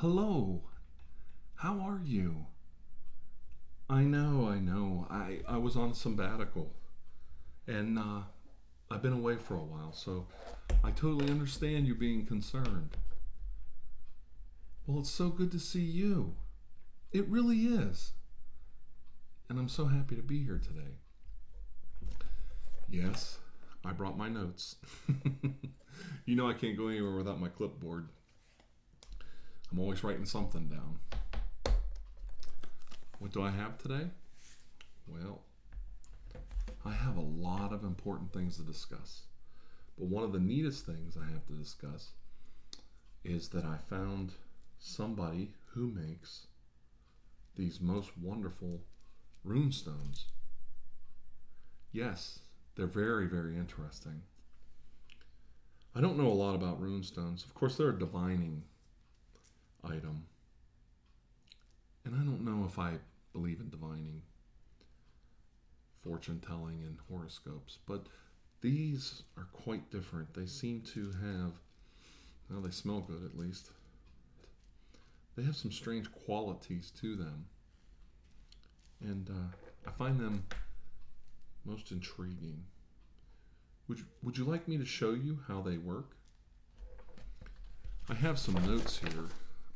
Hello, how are you? I know. I was on sabbatical, and I've been away for a while, so I totally understand you being concerned. Well, it's so good to see you. It really is. And I'm so happy to be here today. Yes, I brought my notes. You know I can't go anywhere without my clipboard. I'm always writing something down. What do I have today? Well, I have a lot of important things to discuss. But one of the neatest things I have to discuss is that I found somebody who makes these most wonderful rune stones. Yes, they're very, very interesting. I don't know a lot about rune stones. Of course, they're a divining item. And I don't know if I believe in divining, fortune telling, and horoscopes, but these are quite different. They seem to have, well, they smell good at least. They have some strange qualities to them. And I find them most intriguing. Would you like me to show you how they work? I have some notes here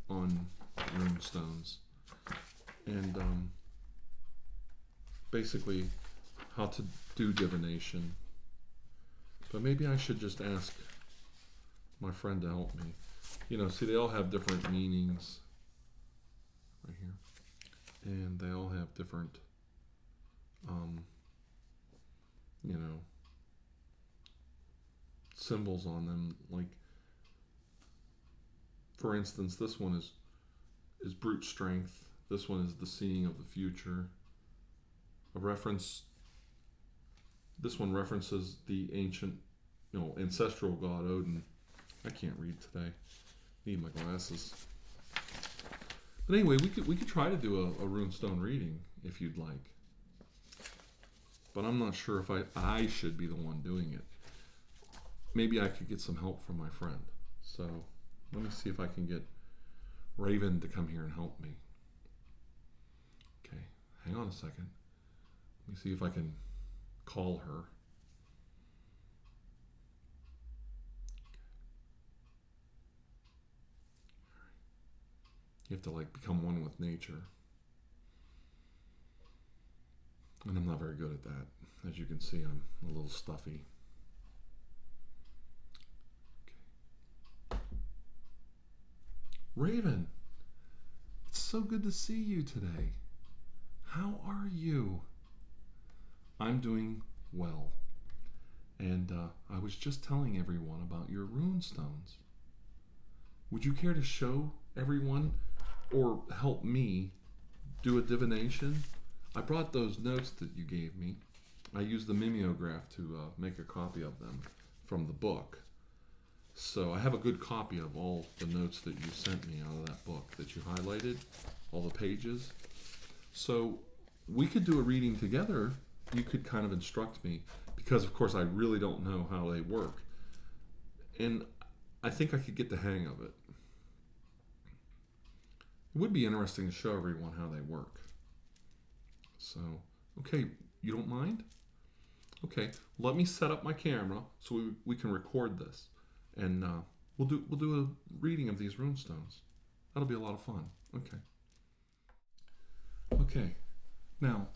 on rune stones, and basically how to do divination. But maybe I should just ask my friend to help me. You know, see, they all have different meanings right here, and they all have different you know, symbols on them. Like, for instance, this one is brute strength. This one is the seeing of the future. This one references the ancient, you know, ancestral god Odin. I can't read today. Need my glasses. But anyway, we could try to do a runestone reading if you'd like. But I'm not sure if I should be the one doing it. Maybe I could get some help from my friend. So let me see if I can get Raven to come here and help me. Okay, hang on a second. Let me see if I can call her. You have to, like, become one with nature. And I'm not very good at that. As you can see, I'm a little stuffy. Okay. Raven, it's so good to see you today. How are you? I'm doing well. And I was just telling everyone about your rune stones. Would you care to show everyone or help me do a divination? I brought those notes that you gave me. I used the mimeograph to make a copy of them from the book. So I have a good copy of all the notes that you sent me out of that book that you highlighted, all the pages. So we could do a reading together. You could kind of instruct me, because of course I really don't know how they work. And I think I could get the hang of it. It would be interesting to show everyone how they work. So, okay, you don't mind? Okay, let me set up my camera so we can record this, and we'll do a reading of these rune stones. That'll be a lot of fun. Okay. Okay. Now,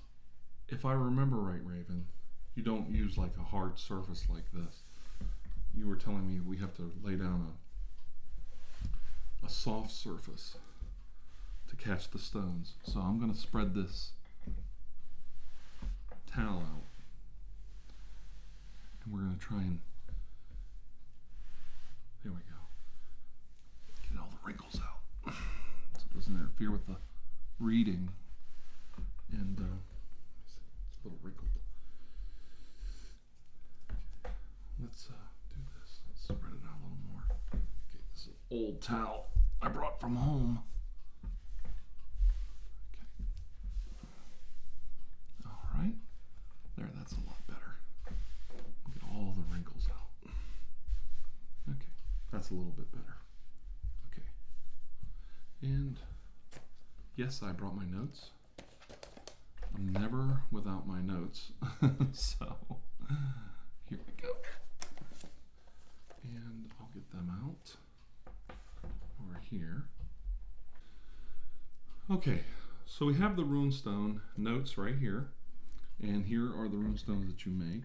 if I remember right, Raven, you don't use like a hard surface like this. You were telling me we have to lay down a soft surface to catch the stones. So I'm going to spread this towel out, and we're going to try and, there we go, get all the wrinkles out so it doesn't interfere with the reading. And it's a little wrinkled. Let's do this. Let's spread it out a little more. Okay, this is an old towel I brought from home. Right? There, that's a lot better. Get all the wrinkles out. Okay, that's a little bit better. Okay. And yes, I brought my notes. I'm never without my notes. So here we go. And I'll get them out over here. Okay, so we have the Rune Stone notes right here. And here are the Rune Stones that you make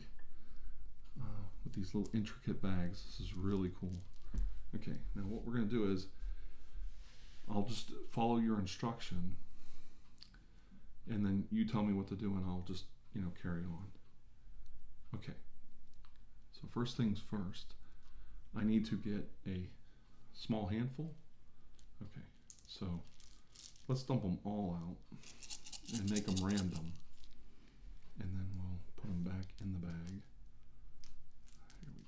with these little intricate bags. This is really cool. Okay, now what we're going to do is I'll just follow your instruction, and then you tell me what to do, and I'll just, you know, carry on. Okay, so first things first, I need to get a small handful. Okay, so let's dump them all out and make them random, and then we'll put them back in the bag. Here we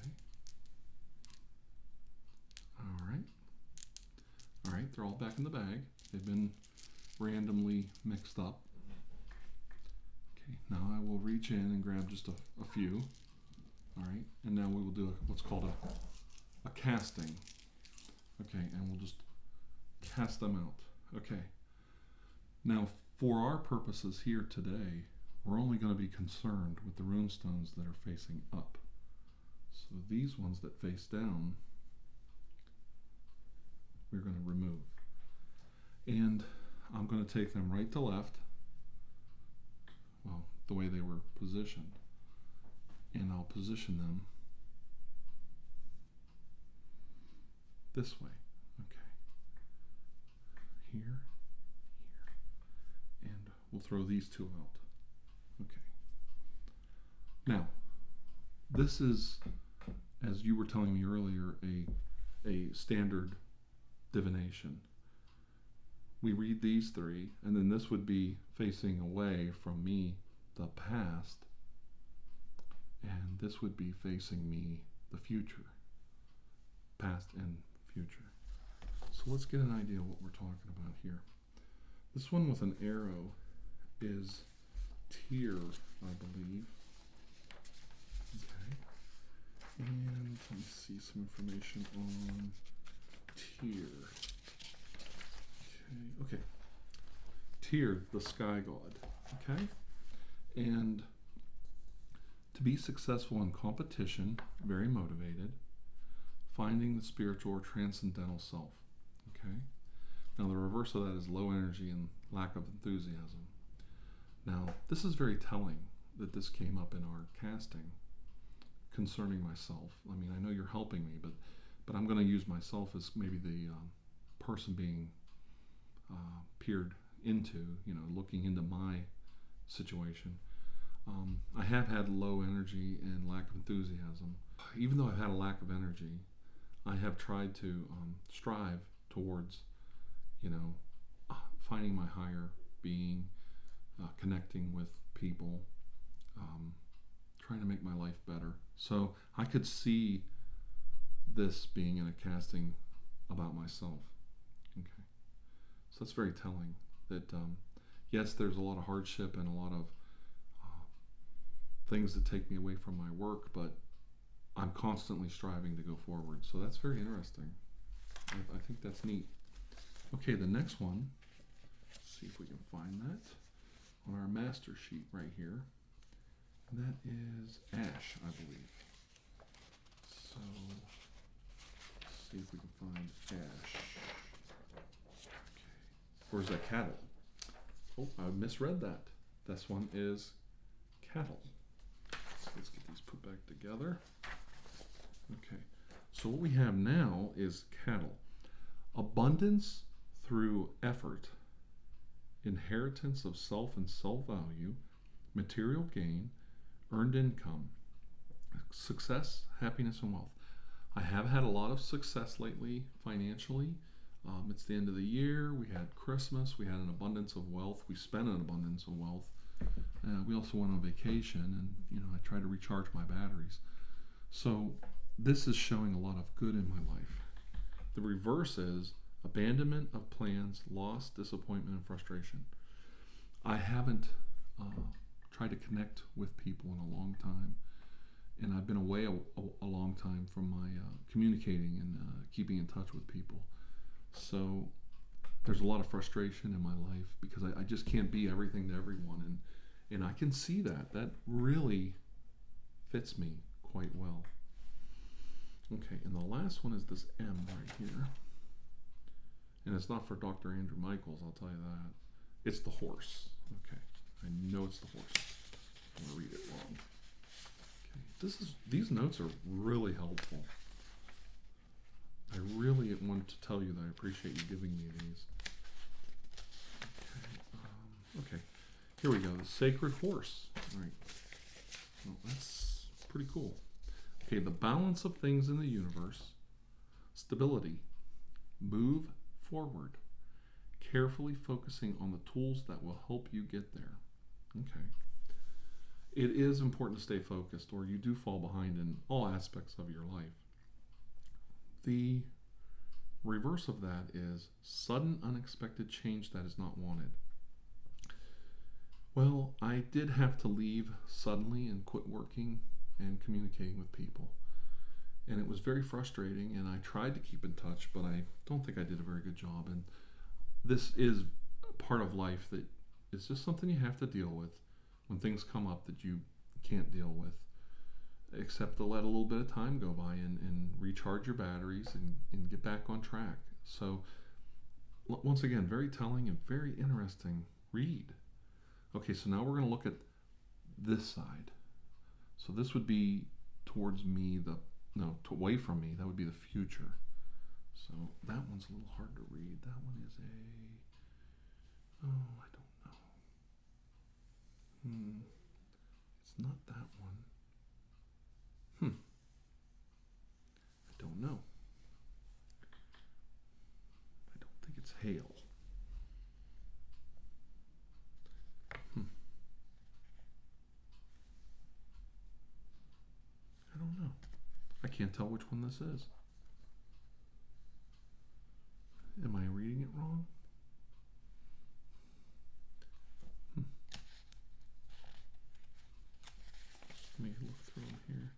go. Okay. All right, they're all back in the bag. They've been randomly mixed up. Okay, now I will reach in and grab just a few. All right, and now we will do what's called a casting. Okay, and we'll just cast them out. Okay, now for our purposes here today, we're only going to be concerned with the rune stones that are facing up. So these ones that face down, we're going to remove. And I'm going to take them right to left, well, the way they were positioned. And I'll position them this way. Okay. Here, here. And we'll throw these two out. Okay. Now, this is, as you were telling me earlier, a standard divination. We read these three, and then this would be facing away from me, the past, and this would be facing me, the future. Past and future. So let's get an idea of what we're talking about here. This one with an arrow is tier, I believe. Okay. And let me see some information on tier. Okay. Okay. Tyr, the sky god. Okay. And to be successful in competition, very motivated, finding the spiritual or transcendental self. Okay. Now the reverse of that is low energy and lack of enthusiasm. Now this is very telling that this came up in our casting concerning myself. I mean, I know you're helping me, but I'm going to use myself as maybe the person being peered into, you know, looking into my situation. I have had low energy and lack of enthusiasm. Even though I've had a lack of energy, I have tried to strive towards, you know, finding my higher being, connecting with people, trying to make my life better. So I could see this being in a casting about myself. Okay, so that's very telling that yes, there's a lot of hardship and a lot of things that take me away from my work, but I'm constantly striving to go forward. So that's very interesting. I think that's neat. Okay, the next one, let's see if we can find that on our master sheet right here. That is ash, I believe. So let's see if we can find ash. Okay. Or is that cattle? Oh, I misread that. This one is cattle. So let's get these put back together. Okay, so what we have now is cattle. Abundance through effort, inheritance of self and self-value, material gain, earned income, success, happiness, and wealth. I have had a lot of success lately financially. It's the end of the year. We had Christmas. We had an abundance of wealth. We spent an abundance of wealth. We also went on vacation, and you know, I try to recharge my batteries. So this is showing a lot of good in my life. The reverse is abandonment of plans, loss, disappointment, and frustration. I haven't tried to connect with people in a long time, and I've been away a long time from my communicating and keeping in touch with people. So there's a lot of frustration in my life because I just can't be everything to everyone, and I can see that. That really fits me quite well. Okay, and the last one is this M right here. And it's not for Dr. Andrew Michaels, I'll tell you that. It's the horse. Okay, I know it's the horse. I'm gonna read it wrong. Okay, these notes are really helpful. I really wanted to tell you that I appreciate you giving me these. Okay, here we go, the sacred horse. All right, well, that's pretty cool. Okay, the balance of things in the universe, stability, move forward, carefully focusing on the tools that will help you get there. Okay, it is important to stay focused or you do fall behind in all aspects of your life. The reverse of that is sudden unexpected change that is not wanted. Well, I did have to leave suddenly and quit working and communicating with people, and it was very frustrating, and I tried to keep in touch, but I don't think I did a very good job. And this is part of life that is just something you have to deal with when things come up that you can't deal with, except to let a little bit of time go by and recharge your batteries and get back on track. So once again, very telling and very interesting read. Okay, so now we're going to look at this side. So this would be towards me, away from me, that would be the future. So that one's a little hard to read. That one is a, I don't know. It's not that one. I don't know. I don't think it's hail. I don't know. I can't tell which one this is. Am I reading it wrong? Let me look through them here.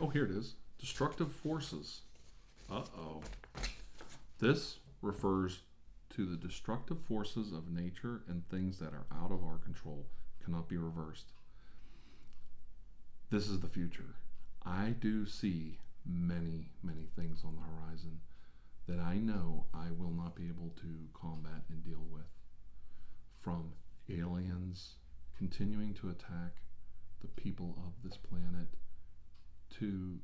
Oh, here it is. Destructive forces. Uh-oh. This refers to the destructive forces of nature and things that are out of our control, cannot be reversed. This is the future. I do see many, many things on the horizon that I know I will not be able to combat and deal with. From aliens continuing to attack the people of this planet to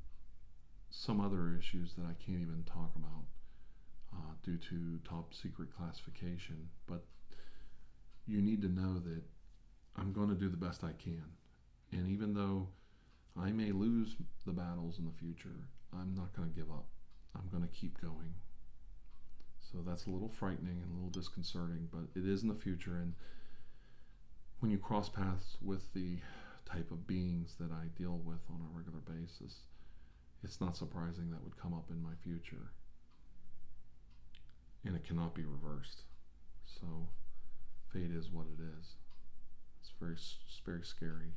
some other issues that I can't even talk about due to top secret classification. But you need to know that I'm going to do the best I can, and even though I may lose the battles in the future, I'm not going to give up. I'm going to keep going. So that's a little frightening and a little disconcerting, but it is in the future, and when you cross paths with the type of beings that I deal with on a regular basis, it's not surprising that would come up in my future, and it cannot be reversed. So fate is what it is. It's very scary.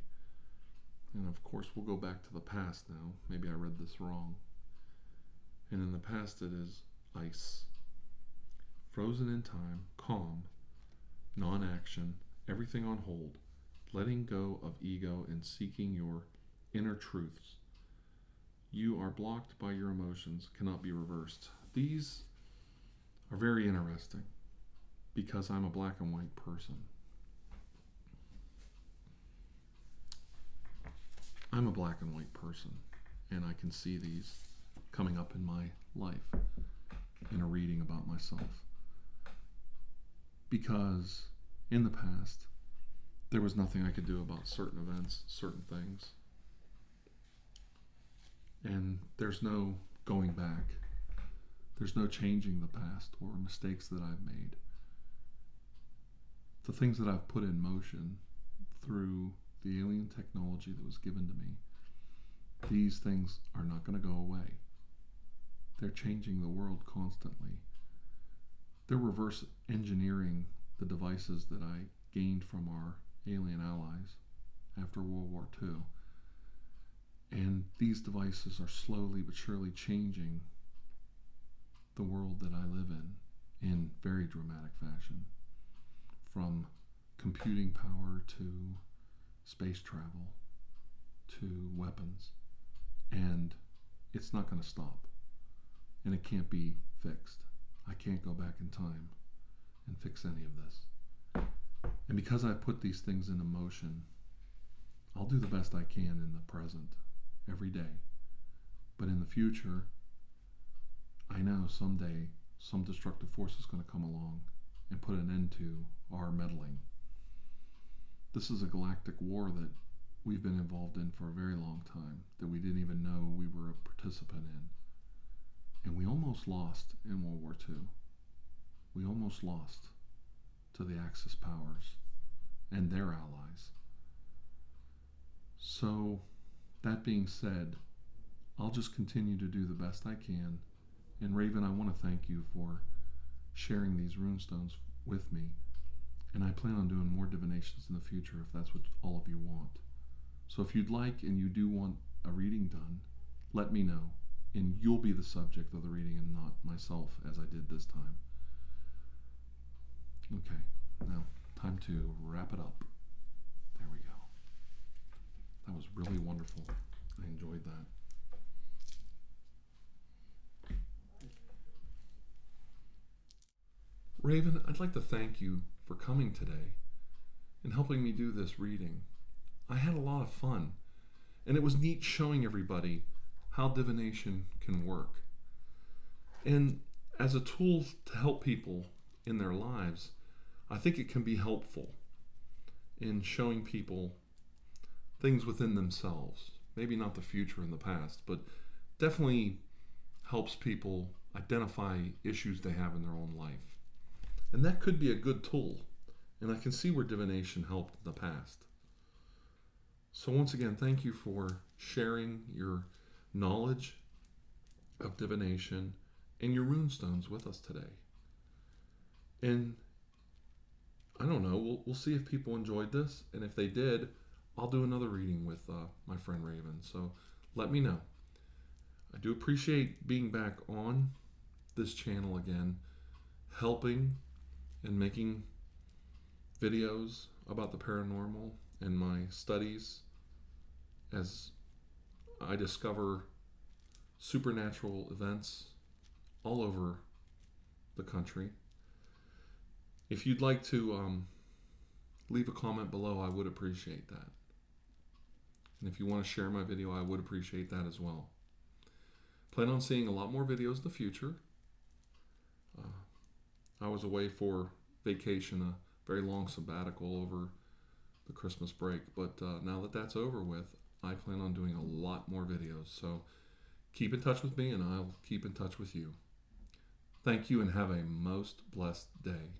And of course we'll go back to the past now. Maybe I read this wrong. And in the past it is ice, frozen in time, calm, non-action, everything on hold, letting go of ego and seeking your inner truths. You are blocked by your emotions, cannot be reversed. These are very interesting because I'm a black and white person. I'm a black and white person, and I can see these coming up in my life in a reading about myself. Because in the past, there was nothing I could do about certain events, certain things. And there's no going back. There's no changing the past or mistakes that I've made. The things that I've put in motion through the alien technology that was given to me, these things are not going to go away. They're changing the world constantly. They're reverse engineering the devices that I gained from our alien allies after World War II. And these devices are slowly but surely changing the world that I live in very dramatic fashion. From computing power to space travel to weapons. And it's not going to stop. And it can't be fixed. I can't go back in time and fix any of this. And because I put these things into motion, I'll do the best I can in the present, every day. But in the future, I know someday some destructive force is going to come along and put an end to our meddling. This is a galactic war that we've been involved in for a very long time, that we didn't even know we were a participant in. And we almost lost in World War II. We almost lost to the Axis powers and their allies. So, that being said, I'll just continue to do the best I can. And Raven, I want to thank you for sharing these rune stones with me. And I plan on doing more divinations in the future if that's what all of you want. So if you'd like and you do want a reading done, let me know. And you'll be the subject of the reading and not myself, as I did this time. Okay, now time to wrap it up. There we go. That was really wonderful. I enjoyed that. Raven, I'd like to thank you for coming today and helping me do this reading. I had a lot of fun, and it was neat showing everybody how divination can work. And as a tool to help people in their lives, I think it can be helpful in showing people things within themselves. Maybe not the future and the past, but definitely helps people identify issues they have in their own life. And that could be a good tool. And I can see where divination helped in the past. So once again, thank you for sharing your knowledge of divination and your rune stones with us today. And I don't know, we'll see if people enjoyed this. And if they did, I'll do another reading with my friend Raven. So let me know. I do appreciate being back on this channel again, helping and making videos about the paranormal and my studies as I discover supernatural events all over the country. If you'd like to leave a comment below, I would appreciate that. And if you want to share my video, I would appreciate that as well. Plan on seeing a lot more videos in the future. I was away for vacation, a very long sabbatical over the Christmas break, but now that that's over with, I plan on doing a lot more videos. So keep in touch with me and I'll keep in touch with you. Thank you and have a most blessed day.